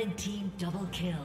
Red team double kill.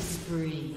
Spree.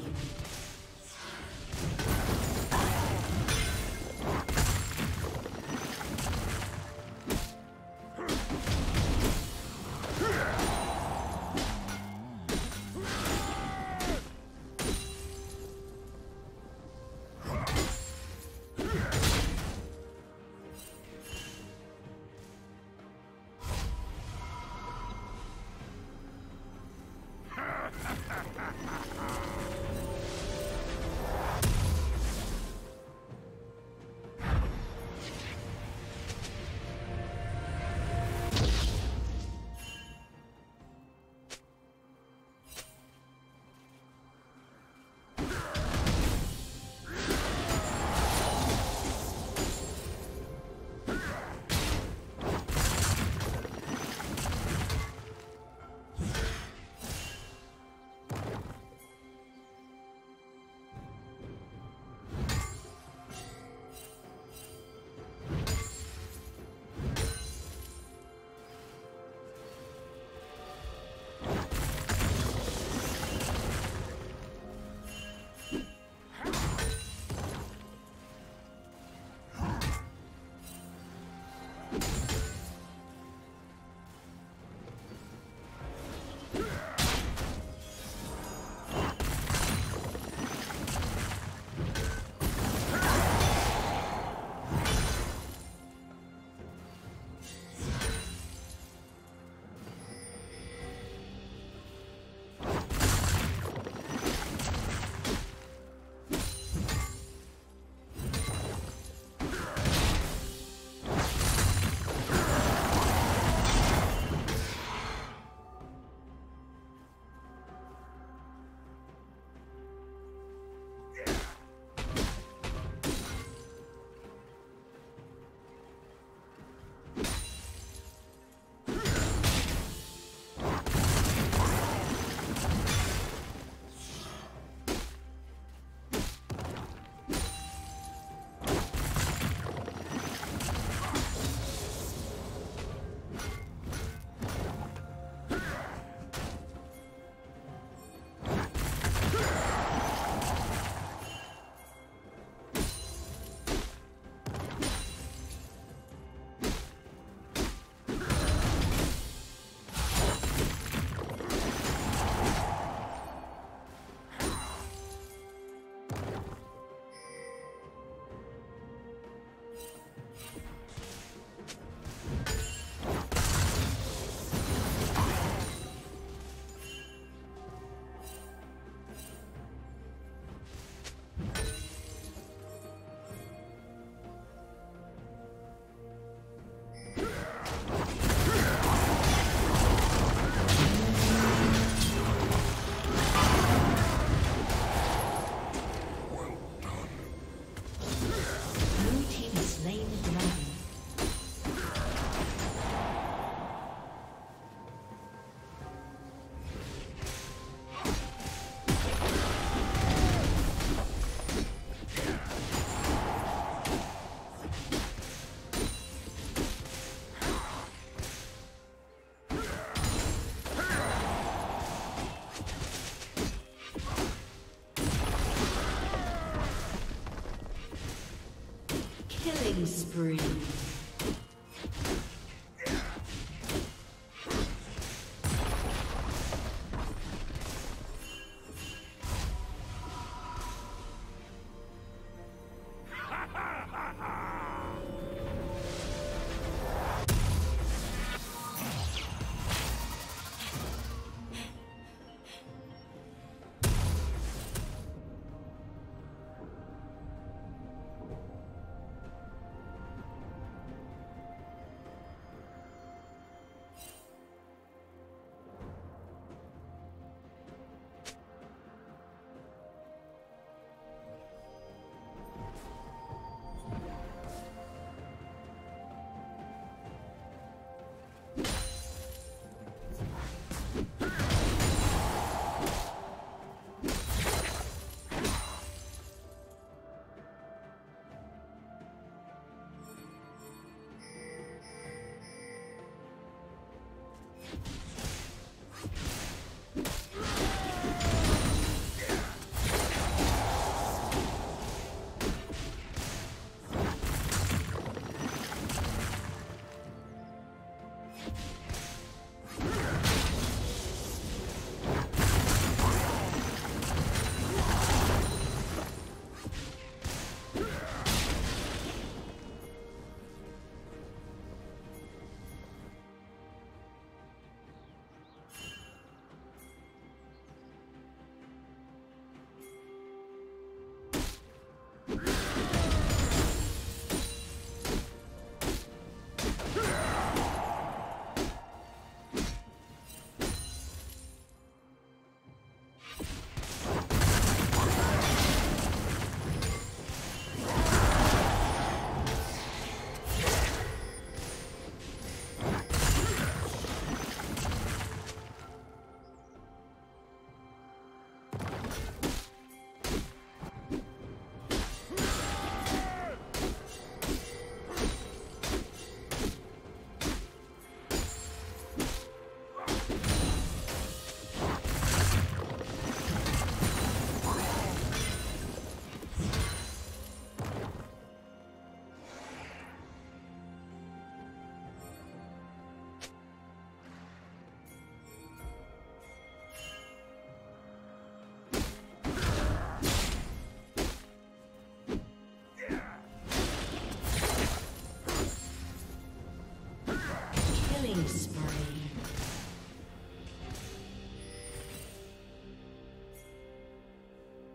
spree.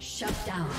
Shut down.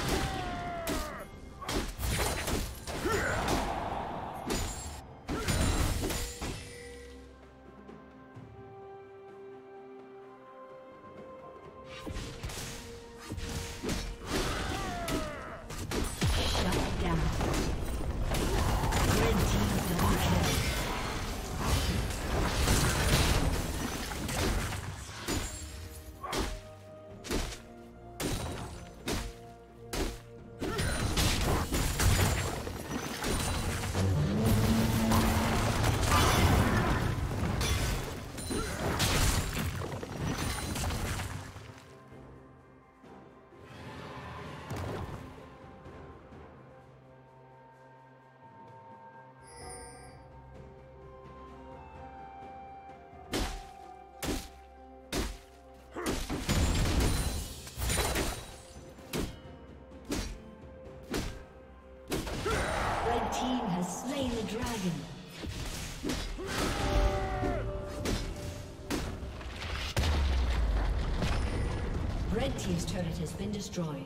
Dragon. Red team's turret has been destroyed.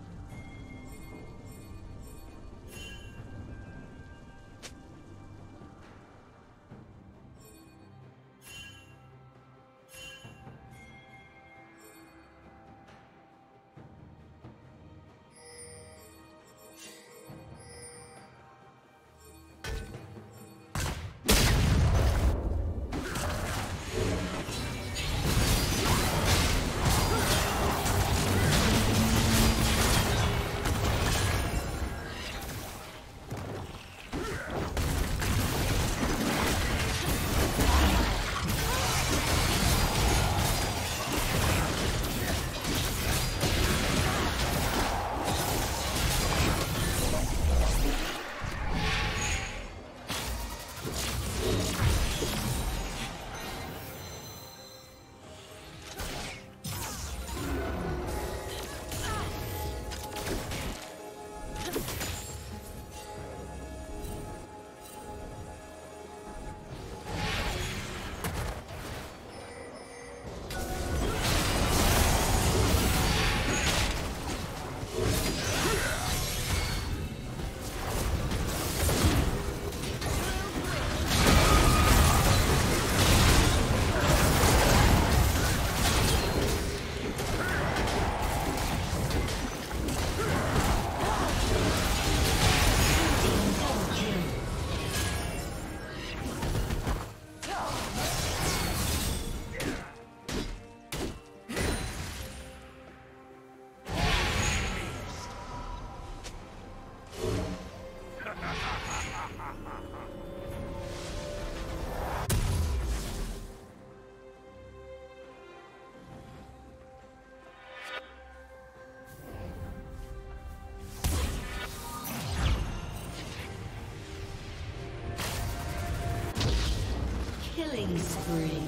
Killing spree.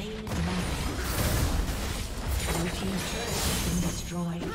slain and vanquished. Blue team's turret has been destroyed.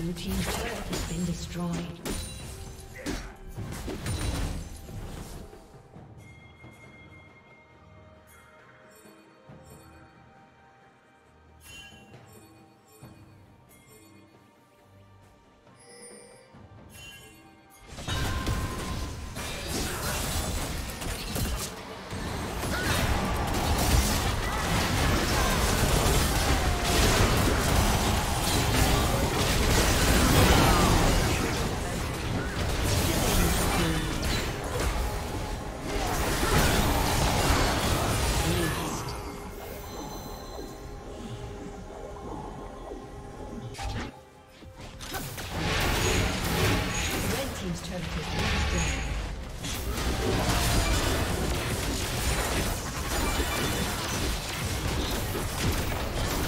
Blue team's turret has been destroyed.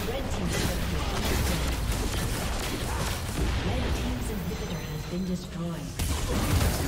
Red team's inhibitor has been destroyed.